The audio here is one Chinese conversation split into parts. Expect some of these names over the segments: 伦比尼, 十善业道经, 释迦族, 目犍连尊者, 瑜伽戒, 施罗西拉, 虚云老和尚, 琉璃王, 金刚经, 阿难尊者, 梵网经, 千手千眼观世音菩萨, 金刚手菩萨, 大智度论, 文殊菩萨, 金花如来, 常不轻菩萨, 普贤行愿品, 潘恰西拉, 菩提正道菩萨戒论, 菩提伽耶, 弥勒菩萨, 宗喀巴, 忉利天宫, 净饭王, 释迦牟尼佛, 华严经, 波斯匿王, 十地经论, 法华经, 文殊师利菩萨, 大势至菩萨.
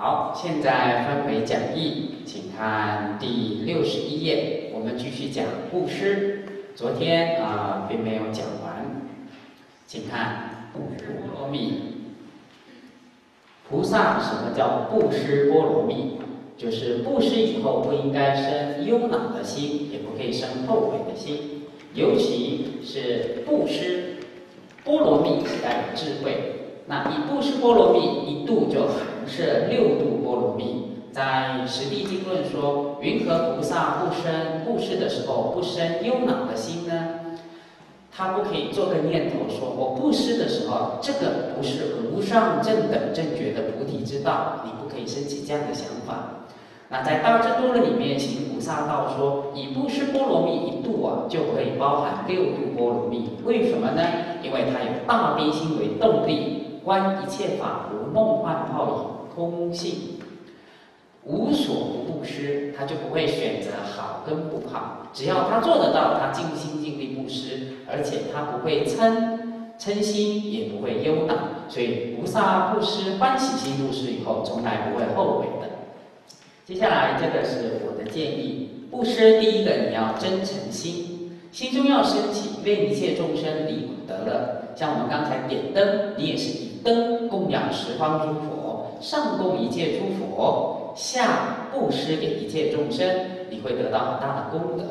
好，现在翻回讲义，请看第61页，我们继续讲布施。昨天并没有讲完，请看布施波罗蜜。菩萨什么叫布施波罗蜜？就是布施以后不应该生忧恼的心，也不可以生后悔的心，尤其是布施波罗蜜代表智慧。 那以布施波罗蜜一度就含摄6度波罗蜜，在《十地经论》说，云何菩萨不生布施的时候不生忧恼的心呢？他不可以做个念头说，我布施的时候，这个不是无上正等正觉的菩提之道，你不可以升起这样的想法。那在《大智度论》里面，行菩萨道说，以布施波罗蜜一度就可以包含6度波罗蜜。为什么呢？因为它有大悲心为动力。 观一切法如梦幻泡影，空性无所不布施，他就不会选择好跟不好。只要他做得到，他尽心尽力布施，而且他不会嗔心，也不会忧恼。所以菩萨布施、欢喜心布施以后，从来不会后悔的。接下来这个是我的建议：布施第一个，你要真诚心，心中要升起愿一切众生离苦得乐。 像我们刚才点灯，你也是以灯供养十方诸佛，上供一切诸佛，下布施给一切众生，你会得到很大的功德。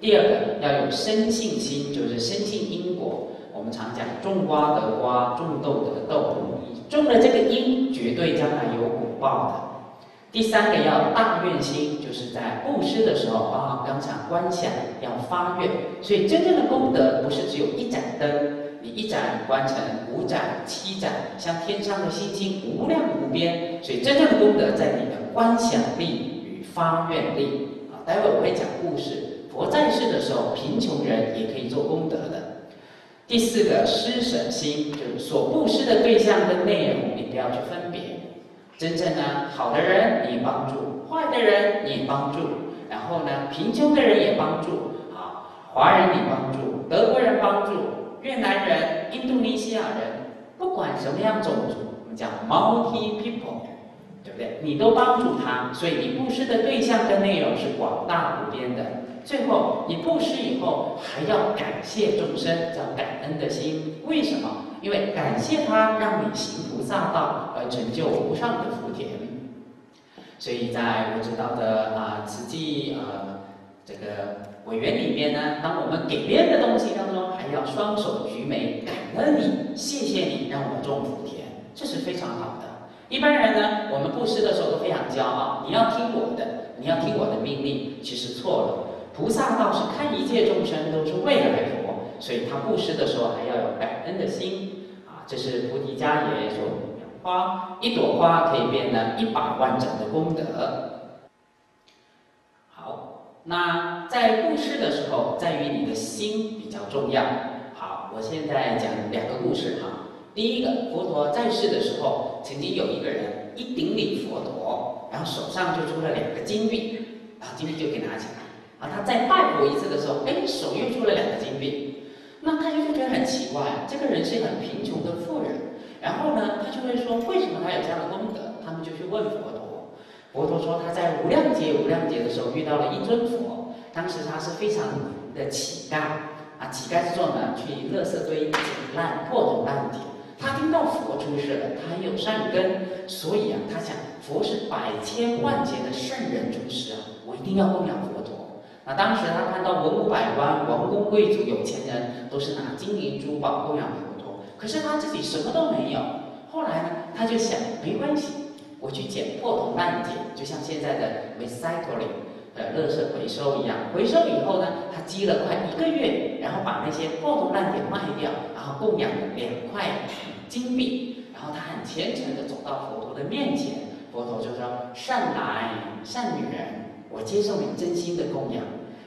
第二个要有深信心，就是深信因果。我们常讲种瓜得瓜，种豆得豆，你种了这个因，绝对将来有果报的。第三个要有大愿心，就是在布施的时候，刚才观想要发愿，所以真正的功德不是只有一盏灯。 你一盏完成5盏、7盏，像天上的星星无量无边，所以真正的功德在你的观想力与发愿力。待会我会讲故事。佛在世的时候，贫穷人也可以做功德的。第四个施舍心，就是所布施的对象跟内容，你不要去分别。真正呢，好的人你也帮助，坏的人你也帮助，然后呢，贫穷的人也帮助，华人你帮助，德国人帮助。 越南人、印度尼西亚人，不管什么样种族，我们讲 multi people， 对不对？你都帮助他，所以你布施的对象跟内容是广大无边的。最后，你布施以后还要感谢众生，叫感恩的心。为什么？因为感谢他让你行菩萨道而成就无上的福田。所以，在我知道的慈济这个。 委员里面呢，当我们给别人的东西当中，还要双手举眉，感恩你，谢谢你让我种福田，这是非常好的。一般人呢，我们布施的时候都非常骄傲，你要听我的，你要听我的命令，其实错了。菩萨道是看一切众生都是未来佛，所以他布施的时候还要有感恩的心这是菩提伽耶所讲的花，一朵花可以变成100万盏的功德。 那在布施的时候，在于你的心比较重要。好，我现在讲2个故事第一个，佛陀在世的时候，曾经有一个人一顶礼佛陀，然后手上就出了2个金币，然后金币就给拿起来。他再拜佛一次的时候，哎，手又出了2个金币。那他就觉得很奇怪，这个人是很贫穷的富人。然后呢，他就会说，为什么他有这样的功德？他们就去问佛陀。 佛陀说，他在无量劫的时候遇到了一尊佛，当时他是非常的乞丐乞丐是做什么？去垃圾堆捡烂破铜烂铁。他听到佛出世了，他很有善根，所以他想，佛是100千万劫的圣人出世我一定要供养佛陀。那当时他看到文武百官、王公贵族、有钱人都是拿金银珠宝供养佛陀，可是他自己什么都没有。后来呢，他就想，没关系。 我去捡破铜烂铁，就像现在的 recycling 的垃圾回收一样。回收以后呢，他积了快1个月，然后把那些破铜烂铁卖掉，然后供养2块金币。然后他很虔诚地走到佛陀的面前，佛陀就说：“善男善女人，我接受你真心的供养。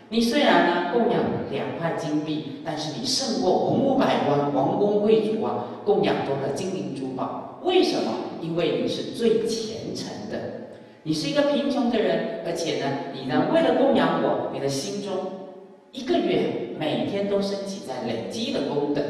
你虽然呢供养2块金币，但是你胜过文武百官、王公贵族供养多了金银珠宝。为什么？” 因为你是最虔诚的，你是一个贫穷的人，而且呢，你呢为了供养我，你的心中1个月每天都升起在累积的功德，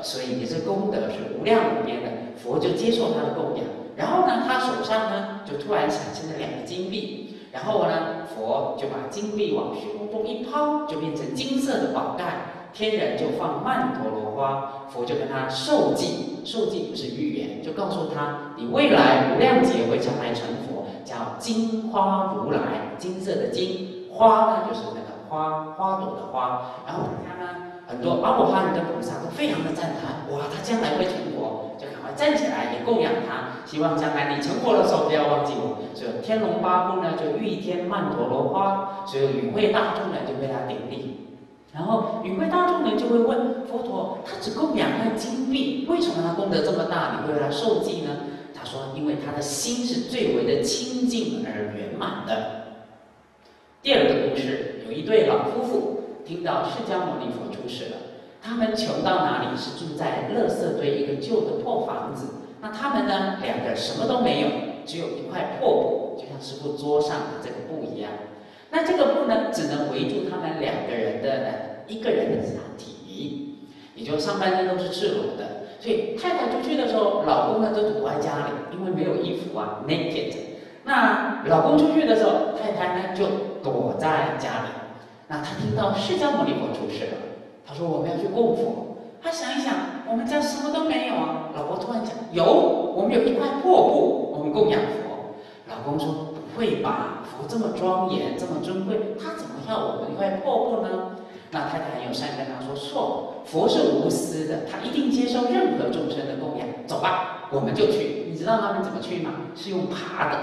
所以你这功德是无量无边的，佛就接受他的供养。然后呢，他手上呢就就突然产生了两个金币，然后呢，佛就把金币往虚空中一抛，就变成金色的宝盖。天人就放曼陀罗花，佛就跟他授记，授记不是预言，就告诉他，你未来无量劫会将来成佛，叫金花如来，金色的金，花呢就是那个花朵的花。然后大家呢，很多阿罗汉跟菩萨都非常的赞叹，哇，他将来会成佛，就赶快站起来也供养他，希望将来你成佛的时候不要忘记我。所以天龙八部呢就御天曼陀罗花，所以与会大众呢就为他顶礼。 然后与会大众人就会问佛陀，他只供养块金币，为什么他功德这么大？你会为他受记呢？他说，因为他的心是最为的清净而圆满的。第二个故事，有一对老夫妇听到释迦牟尼佛出世了，他们穷到哪里？是住在垃圾堆一个旧的破房子。那他们呢，两个什么都没有，只有一块破布，就像师父桌上的这个布一样。 那这个布呢，只能围住他们两个人的一个人的身体，也就上半身都是赤裸的。所以太太出去的时候，老公呢就躲在家里，因为没有衣服啊 ，naked。那老公出去的时候，太太呢就躲在家里。那他听到释迦牟尼佛出世了，他说我们要去供佛。他想一想，我们家什么都没有啊。老婆突然讲，有，我们有一块破布，我们供养佛。老公说。 会吧，佛这么庄严，这么尊贵，他怎么要我们一块破布呢？那太太很友善跟他说：“错，佛是无私的，他一定接受任何众生的供养。走吧，我们就去。你知道他们怎么去吗？是用爬的，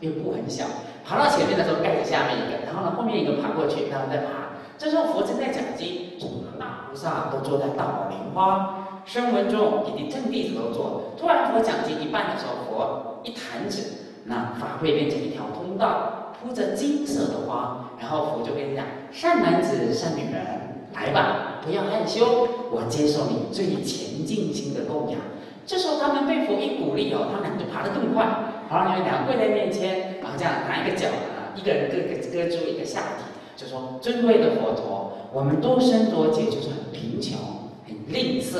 因为布很小，爬到前面的时候盖着下面一个，然后呢后面一个爬过去，然后再爬。这时候佛正在讲经，诸大菩萨都坐在大宝莲花，声闻众以及正弟子都坐。突然佛讲经一半的时候，佛一弹指。” 那法会变成一条通道，铺着金色的花，然后佛就跟你讲：善男子、善女人，来吧，不要害羞，我接受你最前进心的供养。这时候他们被佛一鼓励哦，他们俩就爬得更快。然后你们俩跪在面前，然后这样拿一个脚啊，一个人各住一个下体，就说：尊贵的佛陀，我们多生多劫就是很贫穷、很吝啬，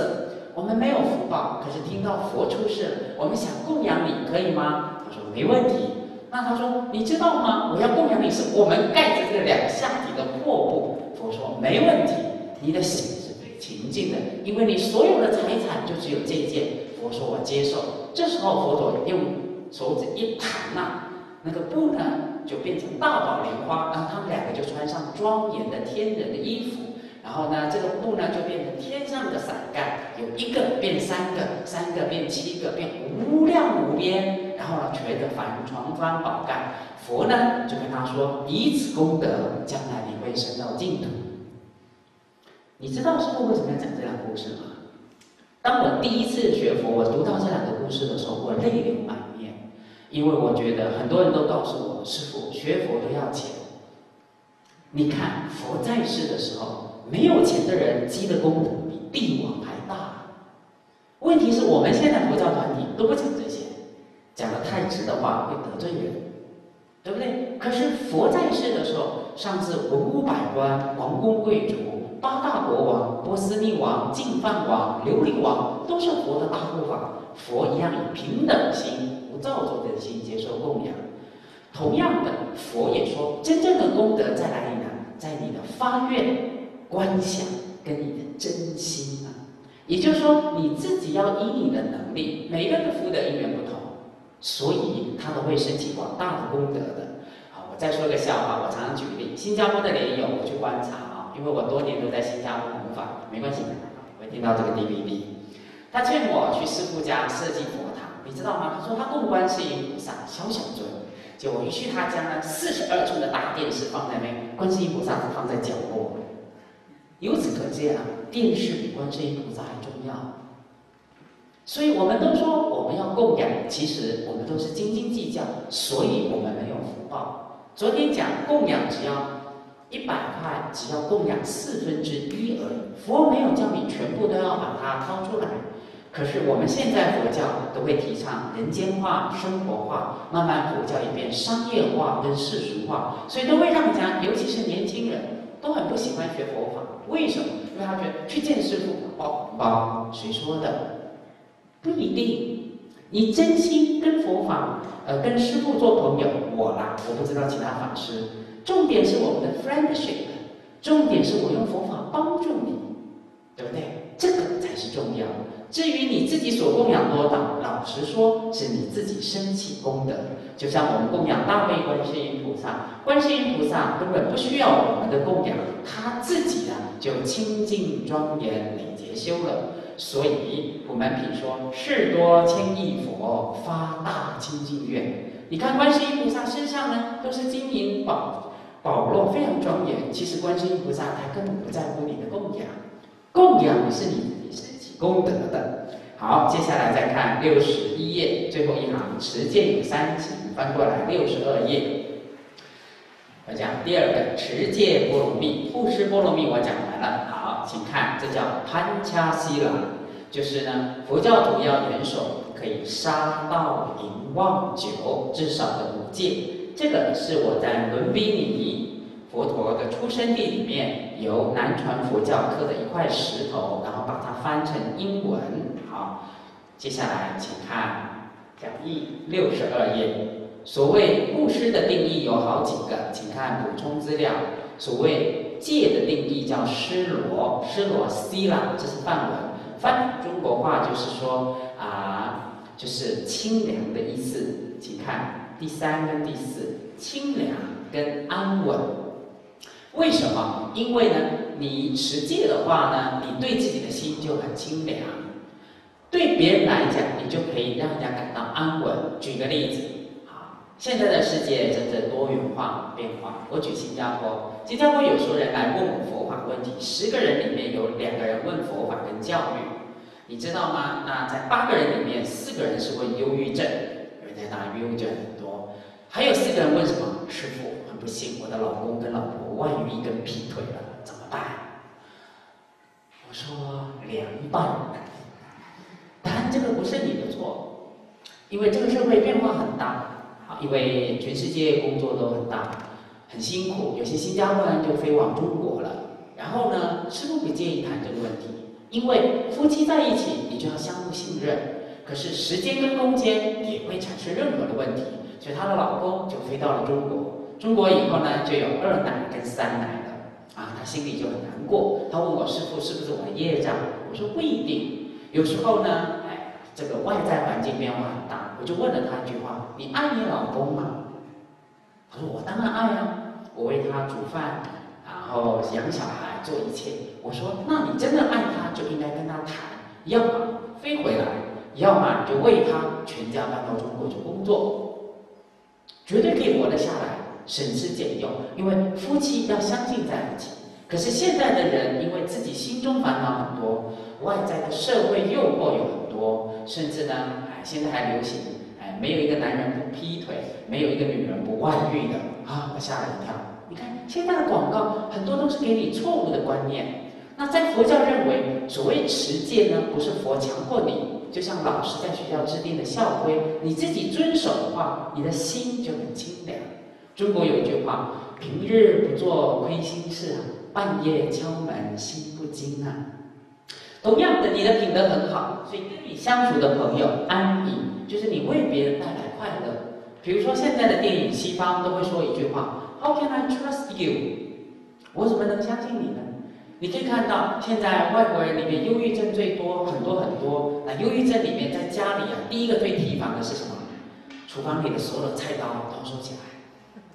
我们没有福报，可是听到佛出世，我们想供养你，可以吗？ 没问题。那他说：“你知道吗？我要供养你是我们盖着这两下体的破布。”佛说：“没问题，你的心是最清净的，因为你所有的财产就只有这件。”佛说：“我接受。”这时候佛陀用手指一弹呐、啊，那个布呢就变成大宝莲花，然后他们两个就穿上庄严的天人的衣服。然后呢，这个布呢就变成天上的伞盖，有一个变三个，三个变七个，变无量无边。 然后呢，垂着幢幡宝盖，佛呢就跟他说：“以此功德，将来你会升到净土。”你知道师父为什么要讲这两个故事吗？当我第一次学佛，我读到这两个故事的时候，我泪流满面，因为我觉得很多人都告诉我，师父学佛都要钱。你看佛在世的时候，没有钱的人积的功德比帝王还大。问题是我们现在佛教团体都不讲这些。 讲的太直的话会得罪人，对不对？可是佛在世的时候，上至文武百官、王公贵族、八大国王、波斯匿王、净饭王、琉璃王，都是佛的大护法。佛一样以平等心、无造作的心接受供养。同样的，佛也说，真正的功德在哪里呢？在你的发愿、观想跟你的真心啊。也就是说，你自己要依你的能力，每个人的福德因缘不同。 所以，他都会升起广大的功德的。啊，我再说个笑话，我常常举例，新加坡的莲友，我去观察啊，因为我多年都在新加坡弘法，没关系的，会听到这个 DVD。他劝我去师父家设计佛堂，你知道吗？他说他供观世音菩萨，小小尊。结果我一去他家呢，42寸的大电视放在那，观世音菩萨是放在角落。由此可见啊，电视比观世音菩萨还重要。 所以我们都说我们要供养，其实我们都是斤斤计较，所以我们没有福报。昨天讲供养只要100块，只要供养1/4而已。佛没有叫你全部都要把它掏出来，可是我们现在佛教都会提倡人间化、生活化，慢慢佛教也变商业化跟世俗化，所以都会让人家，尤其是年轻人，都很不喜欢学佛法。为什么？因为他觉得去见师父包红包，谁说的？ 不一定，你真心跟佛法，跟师父做朋友，我啦，我不知道其他法师。重点是我们的 friendship， 重点是我用佛法帮助你，对不对？这个才是重要。至于你自己所供养多少，老实说是你自己升起功德。就像我们供养大悲观世音菩萨，观世音菩萨根本不需要我们的供养，他自己啊就清净庄严累劫修了。 所以古曼品说：“事多千亿佛，发大清净愿。”你看观世音菩萨身上呢，都是金银宝珞，非常庄严。其实观世音菩萨他根本不在乎你的供养，供养是你自己功德的。好，接下来再看61页最后一行，持戒有3级，翻过来62页。我讲第二个持戒波罗蜜，布施波罗蜜我讲完了。 请看，这叫潘恰西拉，就是呢，佛教徒要严守可以杀盗淫妄酒至少的5戒。这个是我在伦比尼佛陀的出生地里面，由南传佛教刻的一块石头，然后把它翻成英文。好，接下来请看讲义62页。所谓布施的定义有好几个，请看补充资料。所谓 戒的定义叫施罗，施罗西拉，这是梵文，翻中国话就是说啊、就是清凉的意思。请看第3跟第4，清凉跟安稳。为什么？因为呢，你持戒的话呢，你对自己的心就很清凉，对别人来讲，你就可以让人家感到安稳。举个例子，好，现在的世界真正多元化变化，我举新加坡。 新加坡有时候人来问我佛法问题，10个人里面有2个人问佛法跟教育，你知道吗？那在8个人里面，4个人是问忧郁症，因为在那里忧郁症很多，还有4个人问什么？师父，很不幸，我的老公跟老婆外遇跟劈腿了，怎么办？我说凉拌，当然这个不是你的错，因为这个社会变化很大，因为全世界工作都很大。 很辛苦，有些新加坡人就飞往中国了。然后呢，师父不建议谈这个问题，因为夫妻在一起，你就要相互信任。可是时间跟空间也会产生任何的问题，所以她的老公就飞到了中国。中国以后呢，就有2男跟3男了，啊，她心里就很难过。她问我师父是不是我的业障？我说不一定，有时候呢，哎，这个外在环境变化很大。我就问了她一句话：你爱你老公吗？ 他说：“我当然爱啊，我为他煮饭，然后养小孩，做一切。”我说：“那你真的爱他，就应该跟他谈，要么飞回来，要么你就为他全家搬到中国去工作，绝对可以活得下来，省吃俭用。因为夫妻要相信在一起。可是现在的人，因为自己心中烦恼很多，外在的社会诱惑有很多，甚至呢，哎，现在还流行。” 没有一个男人不劈腿，没有一个女人不外遇的啊！我吓了一跳。你看现在的广告很多都是给你错误的观念。那在佛教认为，所谓持戒呢，不是佛强迫你，就像老师在学校制定的校规，你自己遵守的话，你的心就很清凉。中国有一句话：“平日不做亏心事啊，半夜敲门心不惊啊。”同样的，你的品德很好，所以跟你相处的朋友安逸。 就是你为别人带来快乐，比如说现在的电影，西方都会说一句话 ：“How can I trust you？” 我怎么能相信你呢？你可以看到，现在外国人里面忧郁症最多，很多很多。那忧郁症里面，在家里啊，第一个最提防的是什么？厨房里的所有的菜刀都收起来，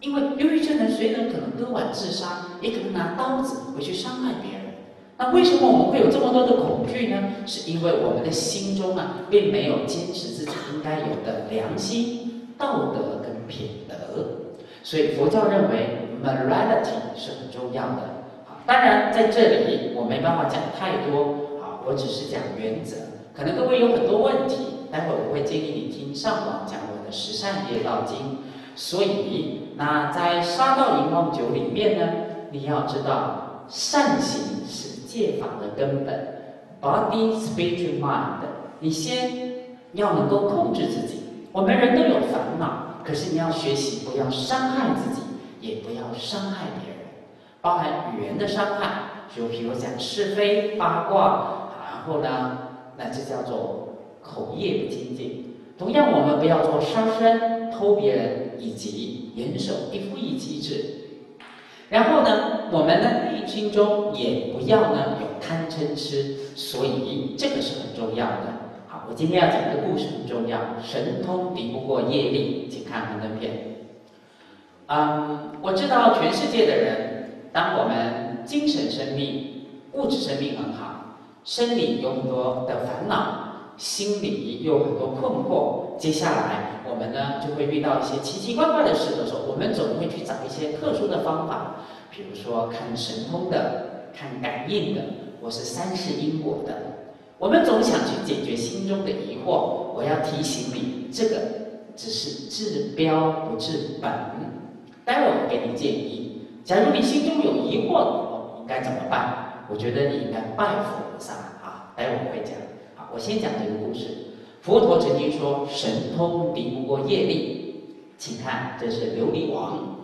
因为忧郁症的谁能可能割腕自杀，也可能拿刀子回去伤害别人。 那为什么我们会有这么多的恐惧呢？是因为我们的心中啊，并没有坚持自己应该有的良心、道德跟品德。所以佛教认为 morality 是很重要的。好，当然在这里我没办法讲太多，好，我只是讲原则。可能各位有很多问题，待会我会建议你听上网讲我的十善业道经。所以那在杀盗淫妄酒里面呢，你要知道善行是 戒法的根本 ，body, speech, mind。你先要能够控制自己。我们人都有烦恼，可是你要学习不要伤害自己，也不要伤害别人，包含语言的伤害，就比如讲是非、八卦，然后呢，那就叫做口业不清净。同样，我们不要做杀生、偷别人以及严守一夫一妻制。然后呢，我们呢内心中也不要呢有贪嗔痴，所以这个是很重要的。好，我今天要讲的故事很重要，神通敌不过业力，请看横灯片。我知道全世界的人，当我们精神生命、物质生命很好，生理有很多的烦恼。 心里有很多困惑，接下来我们呢就会遇到一些奇奇怪怪的事的时候，我们总会去找一些特殊的方法，比如说看神通的、看感应的，或是三世因果的。我们总想去解决心中的疑惑。我要提醒你，这个只是治标不治本。待会我给你建议，假如你心中有疑惑，我应该怎么办？我觉得你应该拜佛菩萨啊，待会我会讲。 我先讲这个故事。佛陀曾经说：“神通敌不过业力。”请看，这是琉璃王。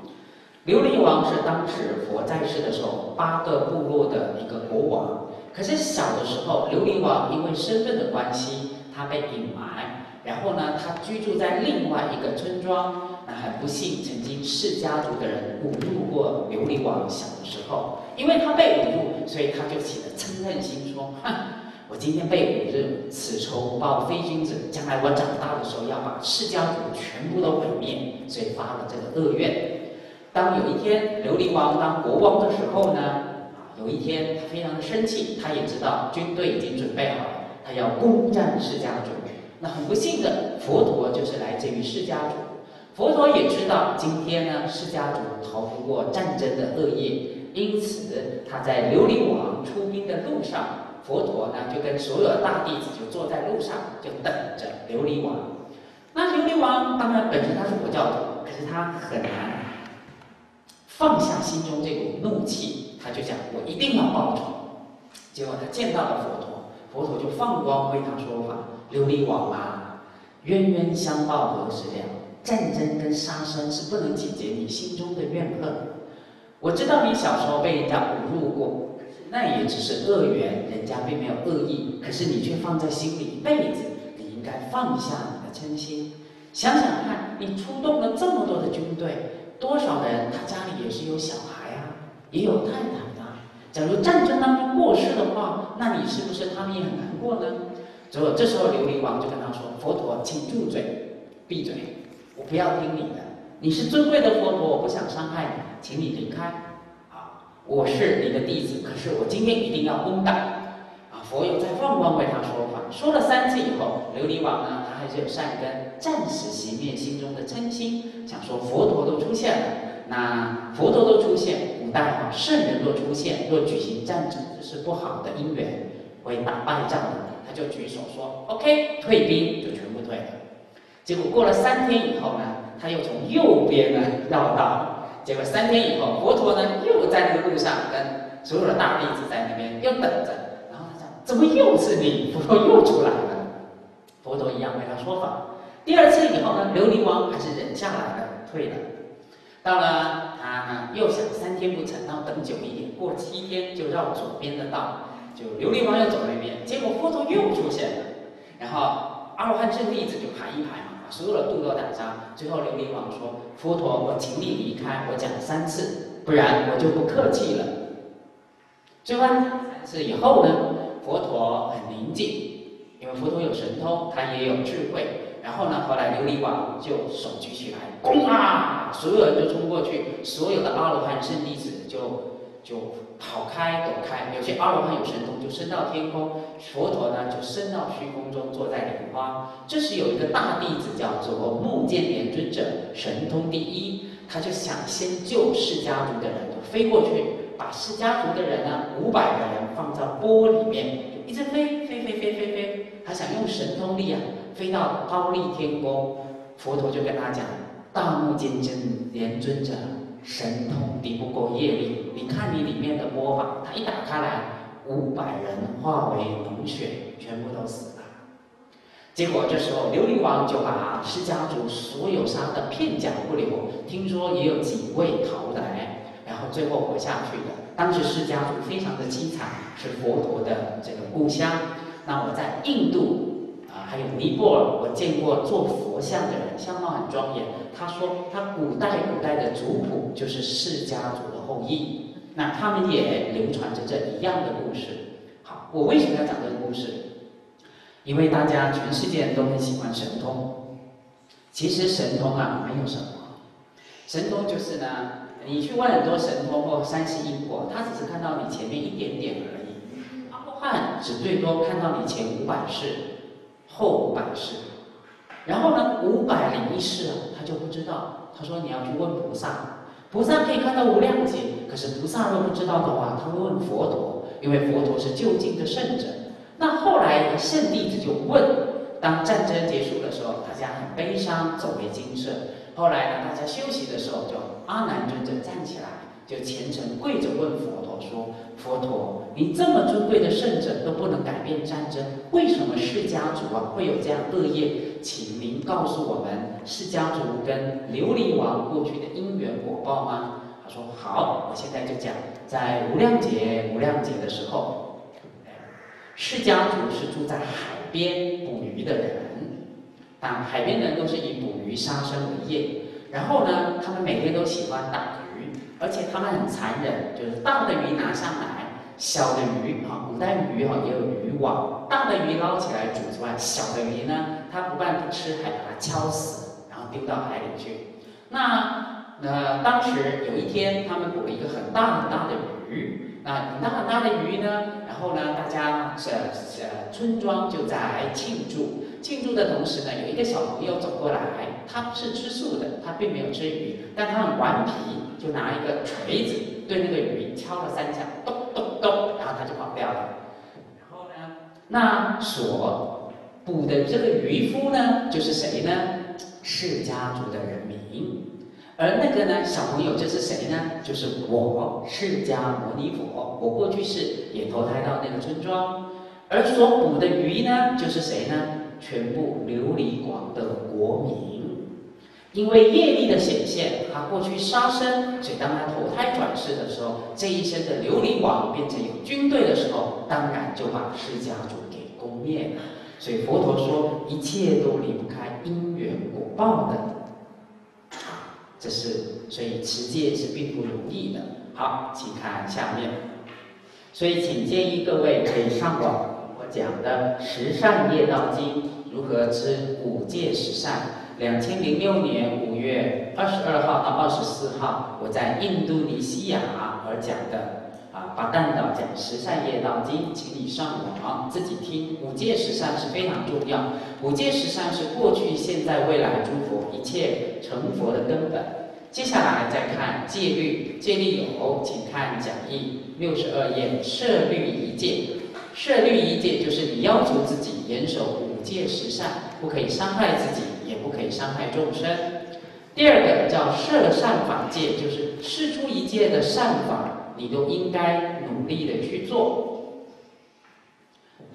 琉璃王是当时佛在世的时候8个部落的一个国王。可是小的时候，琉璃王因为身份的关系，他被隐瞒。然后呢，他居住在另外一个村庄。那很不幸，曾经释迦族的人侮辱过琉璃王小的时候，因为他被侮辱，所以他就起了嗔恨心，说：“哼！” 我今天被侮辱，此仇报非君子。将来我长大的时候要把释迦族全部都毁灭，所以发了这个恶愿。当有一天琉璃王当国王的时候呢，有一天他非常的生气，他也知道军队已经准备好了，他要攻占释迦族。那很不幸的，佛陀就是来自于释迦族。佛陀也知道今天呢，释迦族逃不过战争的恶业，因此他在琉璃王出兵的路上。 佛陀呢，就跟所有的大弟子就坐在路上，就等着琉璃王。那琉璃王当然本身他是佛教徒，可是他很难放下心中这股怒气，他就讲我一定要报仇。结果他见到了佛陀，佛陀就放光为他说法：“琉璃王啊，冤冤相报何时了？战争跟杀生是不能解决你心中的怨恨。我知道你小时候被人家侮辱过。” 那也只是恶缘，人家并没有恶意，可是你却放在心里一辈子。你应该放下你的嗔心，想想看，你出动了这么多的军队，多少人他家里也是有小孩啊，也有太太啊。假如战争当中过世的话，那你是不是他们也很难过呢？所以这时候琉璃王就跟他说：“佛陀，请住嘴，闭嘴，我不要听你的。你是尊贵的佛陀，我不想伤害你，请你离开。” 我是你的弟子，可是我今天一定要攻打啊！佛有在放光为他说法，说了3次以后，琉璃王呢，他还是有善根，暂时熄灭心中的嗔心，想说佛陀都出现了，那佛陀都出现，古代啊，圣人若出现，若举行战争，这是不好的因缘，会打败仗的。他就举手说 ：“OK， 退兵，就全部退了。”结果过了3天以后呢，他又从右边呢绕道。 结果3天以后，佛陀呢又在那个路上跟所有的大弟子在那边又等着，然后他讲：“怎么又是你？”佛陀又出来了。佛陀一样为他说法。第2次以后呢，琉璃王还是忍下来了，退了。到了他呢又想3天不成，然后等久一点，过7天就绕左边的道，就琉璃王又走那边。结果佛陀又出现了，然后阿罗汉圣弟子就排一排嘛。 所有的度都打伤，最后琉璃王说：“佛陀，我请你离开，我讲3次，不然我就不客气了。”最后3次以后呢，佛陀很宁静，因为佛陀有神通，他也有智慧。然后呢，后来琉璃王就手举起来，攻啊！所有人就冲过去，所有的阿罗汉圣弟子就跑开躲开。有些阿罗汉有神通，就升到天空。 佛陀呢，就升到虚空中，坐在莲花。这时有一个大弟子叫做目犍连尊者，神通第一，他就想先救释迦族的人，就飞过去，把释迦族的人呢，500个人放到钵里面，一直飞飞飞飞飞飞，他想用神通力啊，飞到忉利天宫。佛陀就跟他讲：“大目犍连尊者，神通敌不过业力，你看你里面的钵吧，它一打开来。” 500人化为脓血，全部都死了。结果这时候琉璃王就把释迦族所有杀的片甲不留，听说也有几位逃来，然后最后活下去的。当时释迦族非常的凄惨，是佛陀的这个故乡。那我在印度还有尼泊尔，我见过做佛像的人，相貌很庄严。他说他古代的族谱就是释家族的后裔，那他们也流传着这一样的故事。好，我为什么要讲这个故事？因为大家全世界人都很喜欢神通，其实神通啊没有什么，神通就是呢，你去问很多神通或三世因果，他只是看到你前面一点点而已。阿罗汉只最多看到你前500世。 后500世，然后呢，501世啊，他就不知道。他说你要去问菩萨，菩萨可以看到无量劫，可是菩萨若不知道的话，他会问佛陀，因为佛陀是究竟的圣者。那后来圣弟子就问，当战争结束的时候，大家很悲伤，走回精舍。后来呢，大家休息的时候，就阿难尊者站起来，就虔诚跪着问佛陀说：佛陀， 你这么尊贵的圣者都不能改变战争，为什么释家族啊会有这样恶业？请您告诉我们，释家族跟琉璃王过去的因缘果报吗？他说好，我现在就讲，在无量劫的时候，释家族是住在海边捕鱼的人，但海边的人都是以捕鱼杀生为业，然后呢，他们每天都喜欢打鱼，而且他们很残忍，就是大的鱼拿上来。 小的鱼啊，古代鱼啊也有渔网，大的鱼捞起来煮之外，小的鱼呢，它不但不吃，还把它敲死，然后丢到海里去。那当时有一天，他们捕了一个很大的鱼，那很大的鱼呢，然后呢，大家村庄就在庆祝，庆祝的同时呢，有一个小朋友走过来，他是吃素的，他并没有吃鱼，但他很顽皮，就拿一个锤子对那个鱼敲了3下，咚。 然后他就跑掉了。然后呢，那所捕的这个渔夫呢，就是谁呢？释家族的人民。而那个呢，小朋友就是谁呢？就是我，释迦牟尼佛。我过去世也投胎到那个村庄。而所捕的鱼呢，就是谁呢？全部琉璃王的国民。因为业力的显现，他过去杀生，所以当他投胎转世的时候，这一生的琉璃王变成有军队的时候，当然就把释家族给攻灭了。所以佛陀说，一切都离不开因缘果报的。这是所以持戒是并不容易的。好，请看下面。所以请建议各位可以上网我讲的《十善业道经》，如何知五戒十善。 2006年5月22号到24号，我在印度尼西亚而讲的啊，巴淡岛讲十善业道经，请你上网自己听。五戒十善是非常重要，五戒十善是过去、现在、未来诸佛一切成佛的根本。接下来再看戒律，戒律有，请看讲义62页，摄律仪戒。摄律仪戒就是你要求自己严守五戒十善，不可以伤害自己。 不可以伤害众生。第二个叫摄善法戒，就是释出一切的善法，你都应该努力的去做，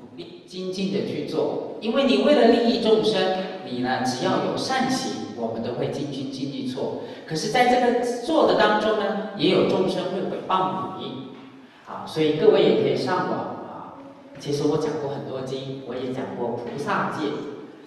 努力精进的去做，因为你为了利益众生，你呢只要有善行，我们都会尽力做。可是，在这个做的当中呢，也有众生会诽谤你，啊，所以各位也可以上网啊。其实我讲过很多经，我也讲过菩萨戒。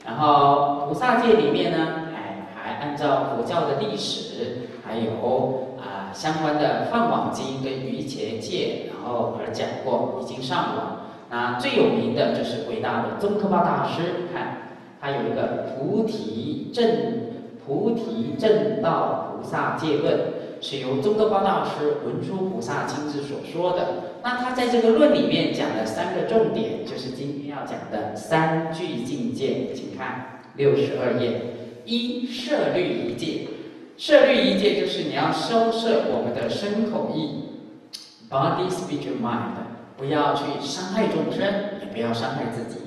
然后菩萨戒里面呢，还按照佛教的历史，还有相关的梵网经跟瑜伽戒，然后而讲过，已经上网。那最有名的就是伟大的宗喀巴大师，看他有一个《菩提正道菩萨戒论》，是由宗喀巴大师文殊菩萨亲自所说的。那他在这个论里面讲了3个重点，就是今天要讲的3句境界。 看62页，一摄律仪戒，摄律仪戒就是你要收摄我们的身口意 ，body speech mind， 不要去伤害众生，也不要伤害自己。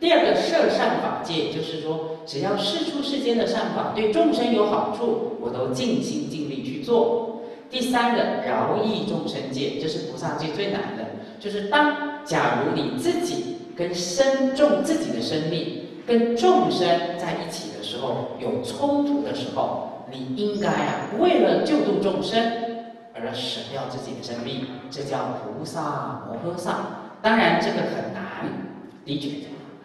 第二个摄善法戒就是说，只要释出世间的善法对众生有好处，我都尽心尽力去做。第三个饶益众生戒，这是菩萨戒最难的，就是当假如你自己跟自己的生命。 跟众生在一起的时候，有冲突的时候，你应该为了救度众生而舍掉自己的生命，这叫菩萨摩诃萨。当然，这个很难，的确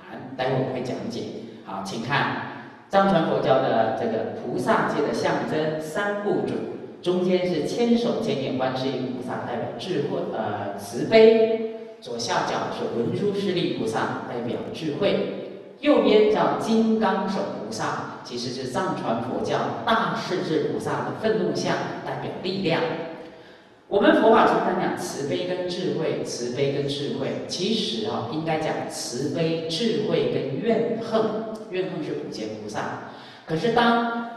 很难。待会我会讲解。好，请看藏传佛教的这个菩萨界的象征三部主，中间是千手千眼观世音菩萨，代表智慧慈悲；左下角是文殊师利菩萨，代表智慧；右边叫金刚手菩萨。 其实是藏传佛教大势至菩萨的愤怒像，代表力量。我们佛法常常讲慈悲跟智慧，慈悲跟智慧，其实应该讲慈悲、智慧跟怨恨。怨恨是普贤菩萨。可是当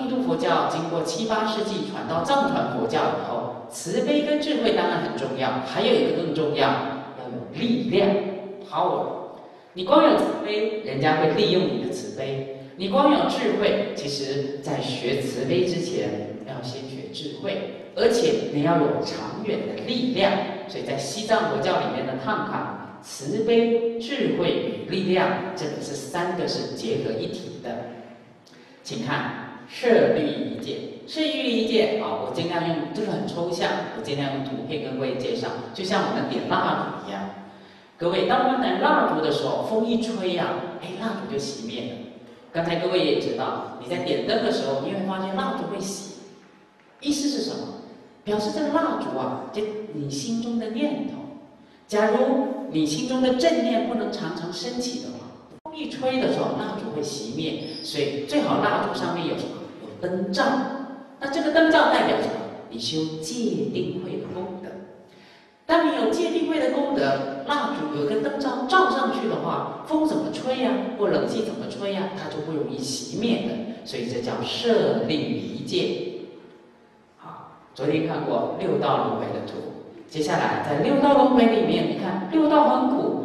印度佛教经过7、8世纪传到藏传佛教以后，慈悲跟智慧当然很重要，还有一个更重要，要有力量 （power）。你光有慈悲，人家会利用你的慈悲。 你光有智慧，其实，在学慈悲之前，要先学智慧，而且你要有长远的力量。所以在西藏佛教里面的探卡，慈悲、智慧与力量，这个是3个是结合一体的。请看舍利一戒，舍利一戒啊，我尽量用，就是很抽象，我尽量用图片跟各位介绍，就像我们点蜡烛一样。各位，当我们点蜡烛的时候，风一吹呀，蜡烛就熄灭了。 刚才各位也知道，你在点灯的时候，你会发现蜡烛会熄，意思是什么？表示这个蜡烛啊，就你心中的念头。假如你心中的正念不能常常升起的话，风一吹的时候，蜡烛会熄灭。所以最好蜡烛上面有什么？有灯罩。那这个灯罩代表什么？你修戒定慧的功德。当你有戒定慧的功德。 蜡烛有一个灯罩照上去的话，风怎么吹呀、或冷气怎么吹呀、它就不容易熄灭的。所以这叫舍利一戒。好，昨天看过6道轮回的图，接下来在6道轮回里面，你看6道很苦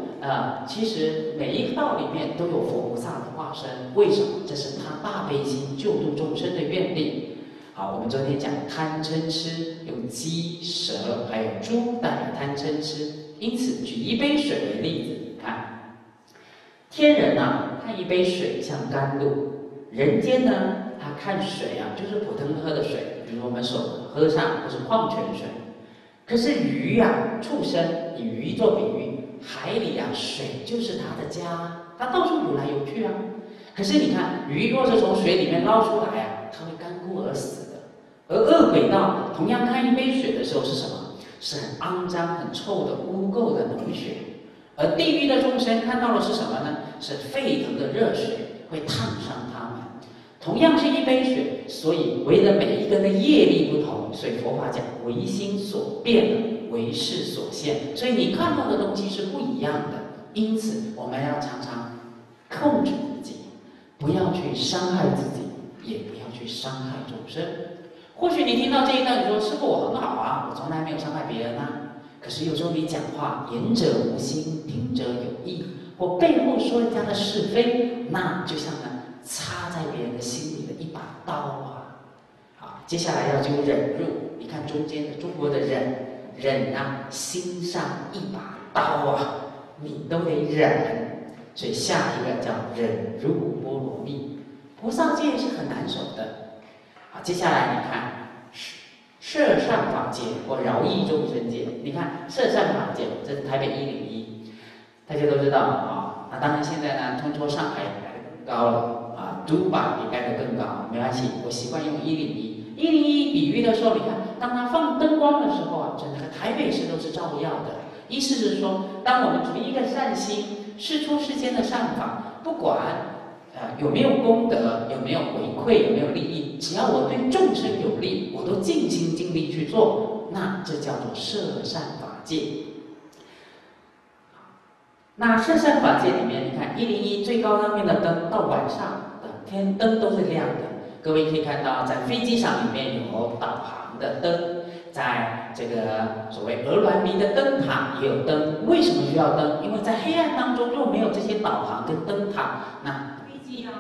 其实每一道里面都有佛菩萨的化身，为什么？这是他大悲心救度众生的愿力。好，我们昨天讲贪嗔痴，有鸡、蛇还有猪带贪嗔痴。 因此，举一杯水为例子，看，天人呐，看一杯水像甘露；人间呢，他看水啊，就是普通喝的水，比如我们手喝上就是矿泉水。可是鱼呀、畜生以鱼做比喻，海里啊，水就是它的家，它到处游来游去啊。可是你看，鱼若是从水里面捞出来啊，它会干枯而死的。而恶鬼道同样看一杯水的时候是什么？ 是很肮脏、很臭的污垢的脓血，而地狱的众生看到的是什么呢？是沸腾的热水会烫伤他们。同样是一杯水，所以为了每一个人的业力不同，所以佛法讲唯心所变，唯事所现，所以你看到的东西是不一样的。因此，我们要常常控制自己，不要去伤害自己，也不要去伤害众生。 或许你听到这一段，你说：“师父，我很好啊，我从来没有伤害别人啊。”可是有时候你讲话，言者无心，听者有意，或背后说人家的是非，那就像呢插在别人的心里的一把刀啊。好，接下来要就忍辱。你看中间的中国的忍啊，心上一把刀啊，你都得忍。所以下一个叫忍辱波罗蜜，菩萨戒是很难守的。 好，接下来你看摄善法界或饶益众生界。你看摄善法界，这是台北101，大家都知道啊。那当然现在呢，通过上海也盖得更高了啊，杜拜也盖得更高，没关系，我习惯用101。101比喻的时候，你看，当它放灯光的时候啊，整个台北市都是照耀的。意思是说，当我们存一个善心，事出世间的善法，不管。 有没有功德？有没有回馈？有没有利益？只要我对众生有利，我都尽心尽力去做，那这叫做摄善法界。那摄善法界里面，你看101最高上面的灯，到晚上的天灯都是亮的。各位可以看到，在飞机场里面有导航的灯，在这个所谓鹅銮鼻的灯塔也有灯。为什么需要灯？因为在黑暗当中，若没有这些导航跟灯塔，那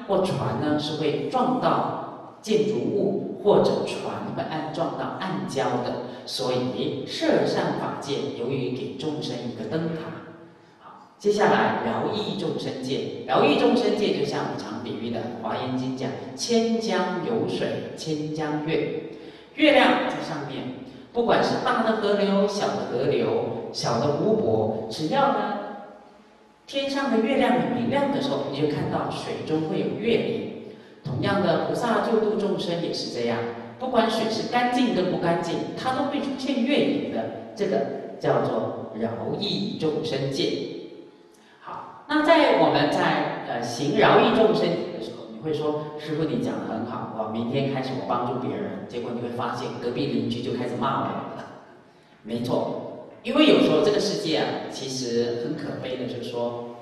或船呢是会撞到建筑物，或者船会撞到暗礁的，所以摄善法界由于给众生一个灯塔。好，接下来饶益众生界，饶益众生界就像我常比喻的《华严经》讲“千江有水千江月”，月亮在上面，不管是大的河流、小的河流、小的湖泊，只要呢。天上的月亮很明亮的时候，你就看到水中会有月明。同样的，菩萨救度众生也是这样，不管水是干净跟不干净，它都会出现月明的。这个叫做饶益众生戒。好，那在我们在行饶益众生的时候，你会说师父你讲得很好，我明天开始我帮助别人，结果你会发现隔壁邻居就开始骂我了。没错。 因为有时候这个世界啊，其实很可悲的，就是说，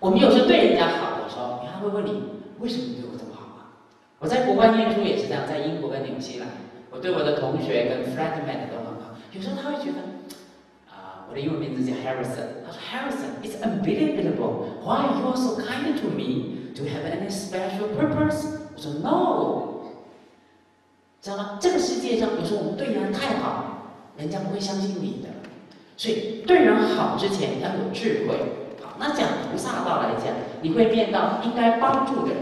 我们有时候对人家好的时候，人家会问你为什么对我这么好啊？我在国外念书也是这样，在英国跟纽西兰，我对我的同学跟 flatmate 都很好。有时候他会觉得，我的英文名字叫 Harrison， 他说 Harrison， it's unbelievable. Why you are so kind to me? Do you have any special purpose? 我说 No， 知道吗？这个世界上有时候我们对人太好，人家不会相信你的。 所以对人好之前要有智慧。好，那讲菩萨道来讲，你会面到应该帮助的人、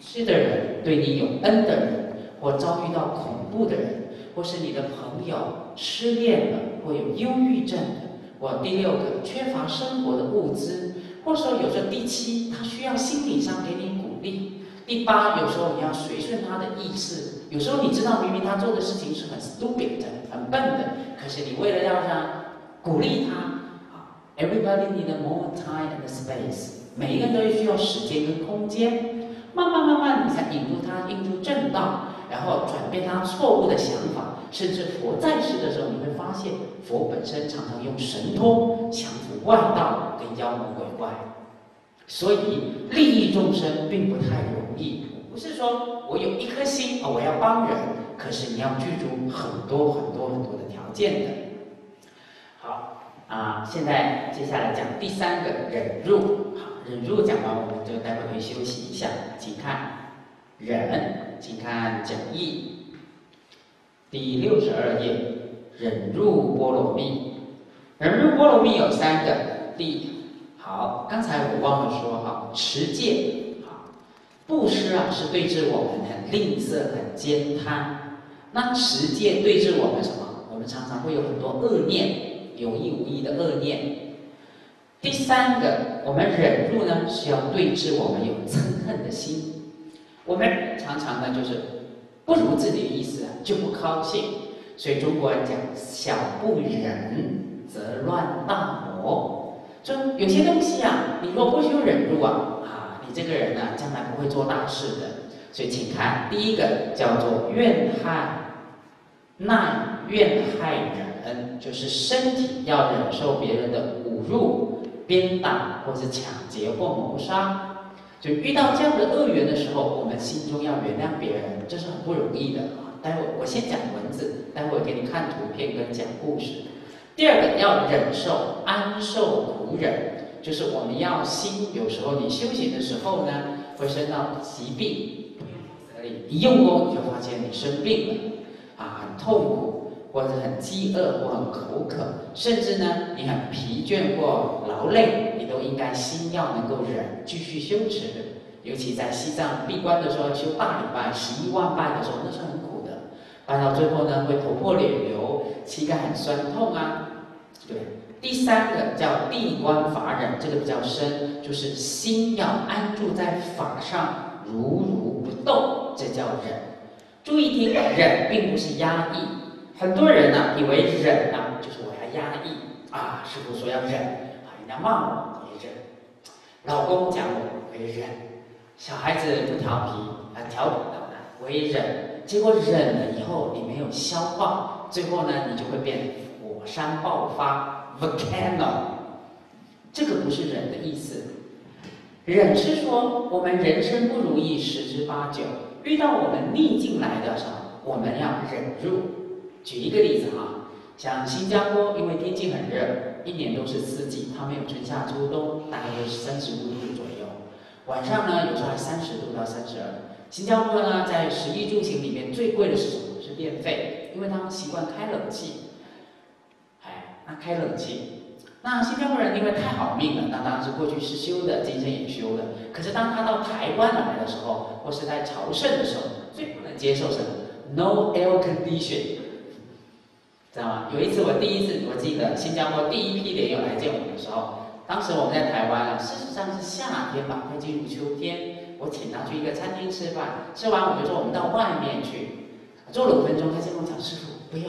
施的人、对你有恩的人，或遭遇到恐怖的人，或是你的朋友失恋了，或有忧郁症的，或第六个缺乏生活的物资，或说有时候第七他需要心理上给你鼓励，第八有时候你要随顺他的意识，有时候你知道明明他做的事情是很 stupid 的、很笨的，可是你为了要让 鼓励他 ，Everybody need more time and space。每一个人都需要时间跟空间，慢慢，你才引入他进入正道，然后转变他错误的想法。甚至佛在世的时候，你会发现佛本身常常用神通降服外道跟妖魔鬼怪。所以利益众生并不太容易，不是说我有一颗心啊，我要帮人，可是你要具足很多的条件的。 现在接下来讲第三个忍辱。好，忍辱讲完，我们就待会可以休息一下。请看忍，请看讲义第62页，忍辱波罗蜜。忍辱波罗蜜有三个。好，刚才我忘了说哈，持戒，好，布施啊是对治我们很吝啬、很悭贪。那持戒对治我们什么？我们常常会有很多恶念。 有意无意的恶念。第三个，我们忍辱呢是要对治我们有嗔恨的心。我们常常呢就是不如自己的意思啊，就不高兴。所以中国人讲“小不忍则乱大谋”，就有些东西啊，你若不修忍辱你这个人呢、将来不会做大事的。所以请看第一个叫做怨害，怨害人。 就是身体要忍受别人的侮辱、鞭打，或是抢劫或谋杀。就遇到这样的恶缘的时候，我们心中要原谅别人，这是很不容易的啊。待会我先讲文字，待会给你看图片跟讲故事。第二个要忍受安受苦忍，就是我们要心，有时候你修行的时候呢，会生到疾病，一用功你就发现你生病了，很痛苦。 或者很饥饿，或很口渴，甚至呢，你很疲倦或劳累，你都应该心要能够忍，继续修持。尤其在西藏闭关的时候，修大礼拜11万拜的时候，那是很苦的。拜到最后呢，会头破血流，膝盖很酸痛啊。对，第三个叫地观法忍，这个比较深，就是心要安住在法上，如如不动，这叫忍。注意听，忍并不是压抑。 很多人呢，以为忍呢，就是我要压抑啊。师父说要忍啊，人家骂我也忍，老公讲我也忍，小孩子不调皮啊，调我也忍。结果忍了以后，你没有消化，最后呢，你就会变火山爆发 （volcano）。这个不是忍的意思。忍是说我们人生不如意十之八九，遇到我们逆境来的时候，我们要忍住。 举一个例子哈，像新加坡，因为天气很热，一年都是四季，它没有春夏秋冬，大概都是35度左右。晚上呢，有时候还30度到32度。新加坡呢，在食衣住行里面最贵的是什么？是电费，因为他们习惯开冷气。那开冷气，那新加坡人因为太好命了，那当然是过去是修的，今生也修的。可是当他到台湾来的时候，或是在朝圣的时候，最不能接受什么 ？No air condition。 知道吗？有一次我记得新加坡第一批莲友来见我的时候，当时我们在台湾啊，事实上是夏天吧，快进入秋天。我请他去一个餐厅吃饭，吃完我就说我们到外面去。坐了5分钟，他先跟我讲：“师傅，不要，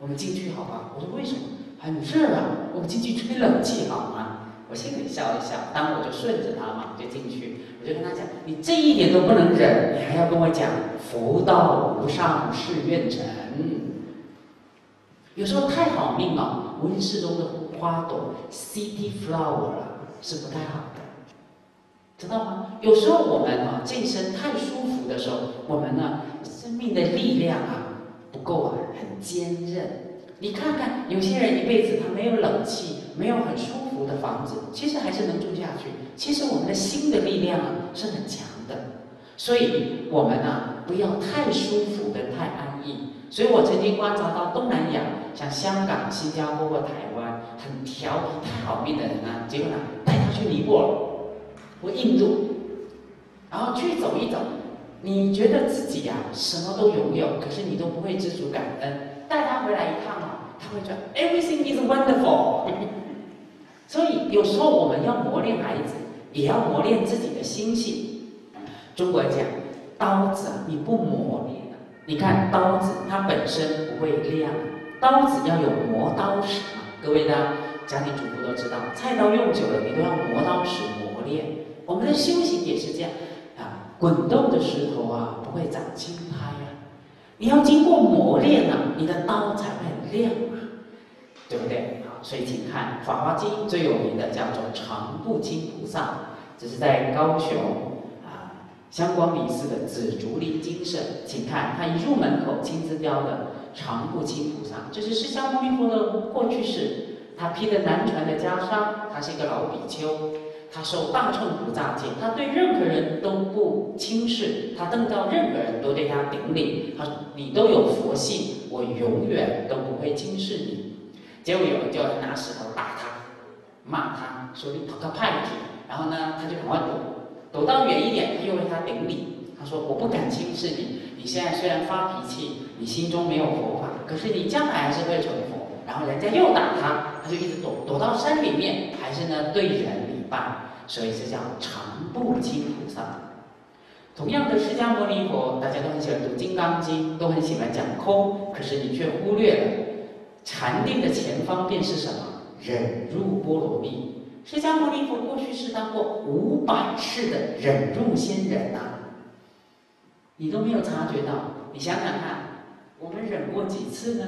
我们进去好吧？”我说：“为什么？很热啊，我们进去吹冷气好吗？”我心里笑一笑，当然我就顺着他嘛，就进去。我就跟他讲：“你这一点都不能忍，你还要跟我讲福到无上誓愿成。”有时候太好命了，温室中的花朵 （city flower） 是不太好的，知道吗？有时候我们啊，这一生太舒服的时候，我们呢，生命的力量啊不够啊，很坚韧。你看看有些人一辈子他没有冷气，没有很舒服的房子，其实还是能住下去。其实我们的心的力量啊是很强的，所以我们啊不要太舒服跟太安逸。所以我曾经观察到东南亚，像香港、新加坡或台湾，很调太好命的人啊，结果呢带他去尼泊尔或印度，然后去走一走，你觉得自己呀什么都拥有，可是你都不会知足感恩。带他回来一趟啊，他会说 Everything is wonderful 。所以有时候我们要磨练孩子，也要磨练自己的心性。中国讲刀子啊，你不磨，你看刀子它本身不会亮，刀子要有磨刀石嘛。各位呢，家庭主妇都知道，菜刀用久了，你都要磨刀石磨练。我们的修行也是这样啊，滚动的石头啊，不会长青苔啊。你要经过磨练啊，你的刀才会很亮啊，对不对？好，所以请看《法华经》最有名的叫做常不轻菩萨，这是在高雄啊香光明寺的紫竹林精舍，请看他一入门口亲自雕的常不轻菩萨，这是释迦牟尼佛的过去世。他披着南传的袈裟，他是一个老比丘，他受大乘菩萨戒，他对任何人都不轻视，他瞪到任何人都对他顶礼。他说：“你都有佛性，我永远都不会轻视你。”结果有人就拿石头打他，骂他说：“你跑个派去！”然后呢，他就赶快躲，躲到远一点，他又为他顶礼。他说：“我不敢轻视你，你现在虽然发脾气，你心中没有佛法，可是你将来还是会成佛。”然后人家又打他，他就一直躲，躲到山里面，还是呢对人礼拜。所以这叫常不轻菩萨。同样的，释迦牟尼佛，大家都很喜欢读《金刚经》，都很喜欢讲空，可是你却忽略了禅定的前方便是什么？忍辱波罗蜜。释迦牟尼佛过去是当过500世的忍辱仙人啊，你都没有察觉到。你想想看，我们忍过几次呢？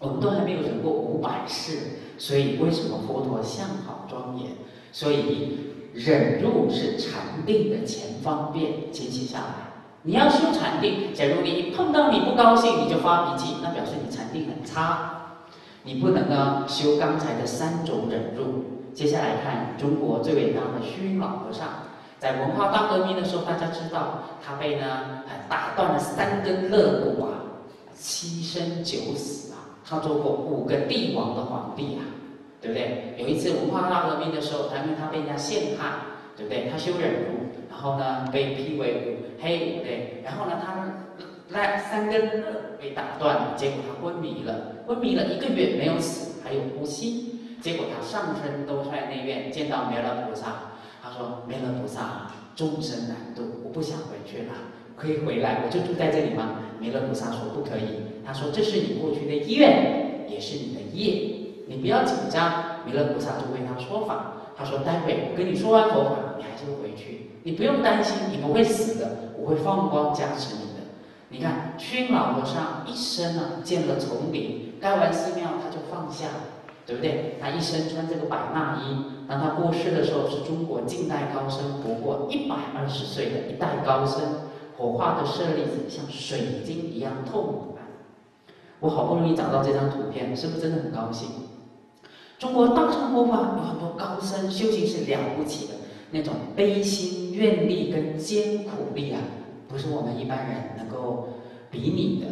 我们都还没有忍过500世，所以为什么佛陀相好庄严？所以，忍辱是禅定的前方便。清晰下来，你要修禅定。假如你一碰到你不高兴，你就发脾气，那表示你禅定很差。你不能呢修刚才的3种忍辱。接下来看中国最伟大的虚云老和尚，在文化大革命的时候，大家知道他被呢打断了3根肋骨啊，7生9死啊。他做过5个帝王的皇帝啊。对不对？有一次文化大革命的时候，因为他被人家陷害，对不对？他修忍辱，然后呢被批为黑五类，然后呢他3根被打断了，结果他昏迷了，1个月没有死，还有呼吸。结果他上身都在内院，见到弥勒菩萨，他说：“弥勒菩萨，终身难度，我不想回去了，可以回来，我就住在这里吗？”弥勒菩萨说：“不可以。”他说：“这是你过去的愿，也是你的业。”你不要紧张，弥勒菩萨就为他说法。他说：“待会我跟你说完佛法，你还是会回去，你不用担心，你不会死的，我会放光加持你的。”你看，虚云老和尚一生啊，建了丛林，盖完寺庙他就放下，对不对？他一生穿这个百衲衣。当他过世的时候，是中国近代高僧，活过120岁的一代高僧，火化的舍利子像水晶一样透明。我好不容易找到这张图片，是不是真的很高兴？中国大乘佛法有很多高僧修行是了不起的，那种悲心愿力跟艰苦力啊，不是我们一般人能够比拟的，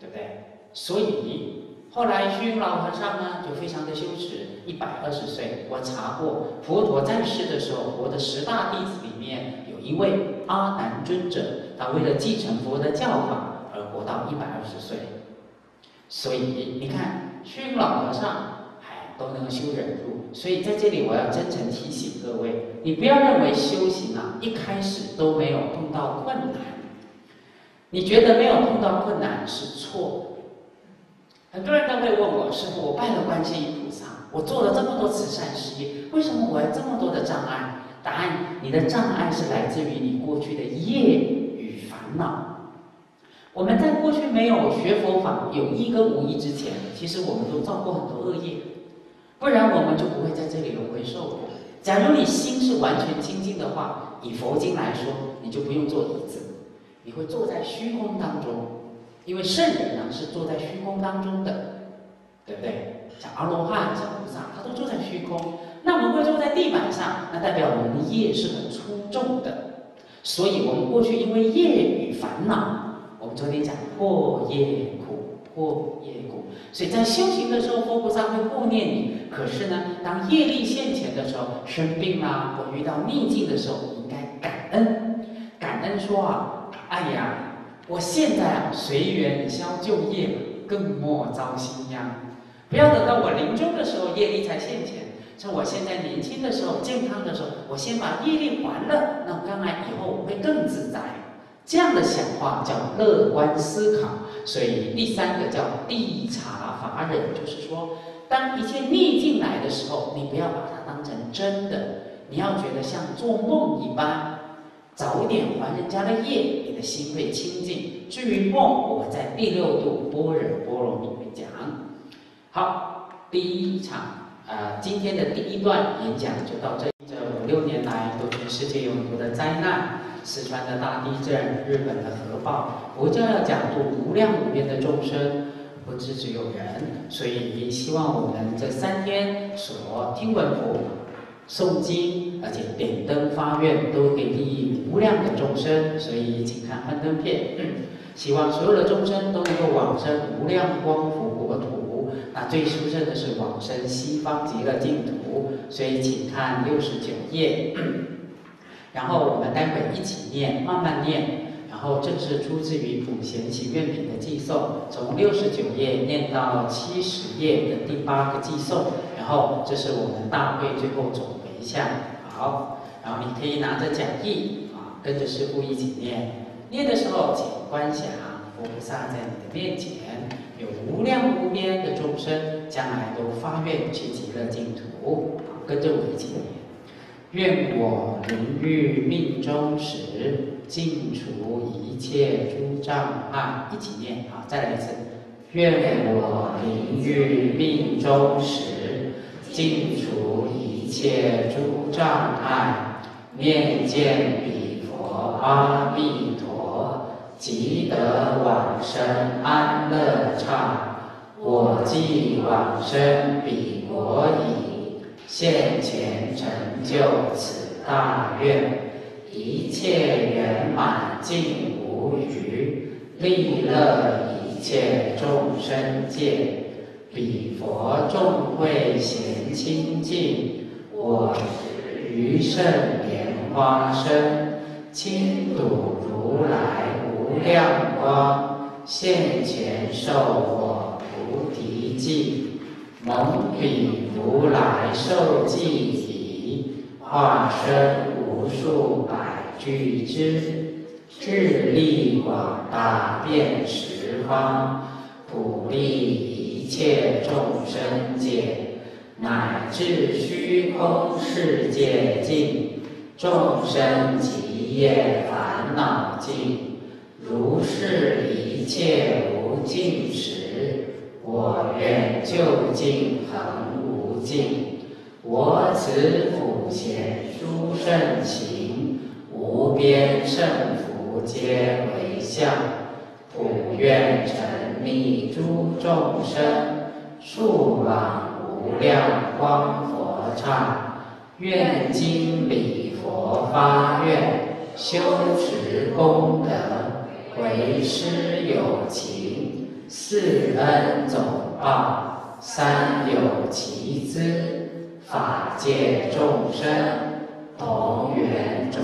对不对？所以后来虚云老和尚呢就非常的羞耻，120岁。我查过，佛陀在世的时候，佛的10大弟子里面有一位阿难尊者，他为了继承佛的教法而活到120岁。所以你看，虚云老和尚。都能修忍辱。所以在这里，我要真诚提醒各位，你不要认为修行啊，一开始都没有碰到困难，你觉得没有碰到困难是错。很多人都会问我，师父，我拜了观世音菩萨，我做了这么多慈善事业，为什么我有这么多的障碍？答案，你的障碍是来自于你过去的业与烦恼。 我们在过去没有学佛法有意跟无意之前，其实我们都造过很多恶业，不然我们就不会在这里轮回受苦。假如你心是完全清净的话，以佛经来说，你就不用坐椅子，你会坐在虚空当中，因为圣人呢是坐在虚空当中的，对不对？像阿罗汉、像菩萨，他都坐在虚空。那我们会坐在地板上，那代表我们的业是很出众的，所以我们过去因为业与烦恼。 我们昨天讲破业苦，破业苦，所以在修行的时候，佛菩萨会护念你。可是呢，当业力现前的时候，生病啦，或遇到逆境的时候，应该感恩，感恩说啊，哎呀，我现在啊随缘消旧业，更莫糟新殃。不要等到我临终的时候，业力才现前。说我现在年轻的时候，健康的时候，我先把业力还了，那我将来以后我会更自在。 这样的想法叫乐观思考，所以第三个叫諦察法忍，就是说，当一切逆境来的时候，你不要把它当成真的，你要觉得像做梦一般，早一点还人家的业，你的心会清净。至于梦，我在第六度般若波罗蜜会讲。好，第一场今天的第一段演讲就到这里。这5、6年来，都全世界有很多的灾难。 四川的大地震，日本的核爆，佛教要讲度无量无边的众生，不只只有人，所以也希望我们这3天所听闻佛法、诵经，而且点灯发愿，都可以利益无量的众生。所以请看幻灯片，希望所有的众生都能够往生无量光福国土。那最殊胜的是往生西方极乐净土。所以请看69页。然后我们待会一起念，慢慢念。然后这是出自于普贤行愿品的寄送，从69页念到70页的第8个寄送。然后这是我们大会最后总结一下。好，然后你可以拿着讲义啊，跟着师父一起念。念的时候，请观想佛菩萨在你的面前，有无量无边的众生，将来都发愿去极乐净土。跟着我一起念。 愿我临欲命终时，尽除一切诸障碍。一起念啊！再来一次。愿我临欲命终时，尽除一切诸障碍。念见彼佛阿弥陀，即得往生安乐刹。我即往生彼国已。 现前成就此大愿，一切圆满尽无余，利乐一切众生界。彼佛众会咸清净，我于胜莲花生，亲睹如来无量光，现前受我菩提记。 蒙彼如来受记已，化身无数百俱胝，智力广大遍十方，普利一切众生界，乃至虚空世界尽，众生极业烦恼尽，如是一切无尽时。 我愿究竟恒无尽，我此普贤殊胜行，无边胜福皆为相。普愿沉溺诸众生，速往无量光佛刹。愿经礼佛发愿，修持功德，为师有情。 四恩总报，三有其资，法界众生同源种。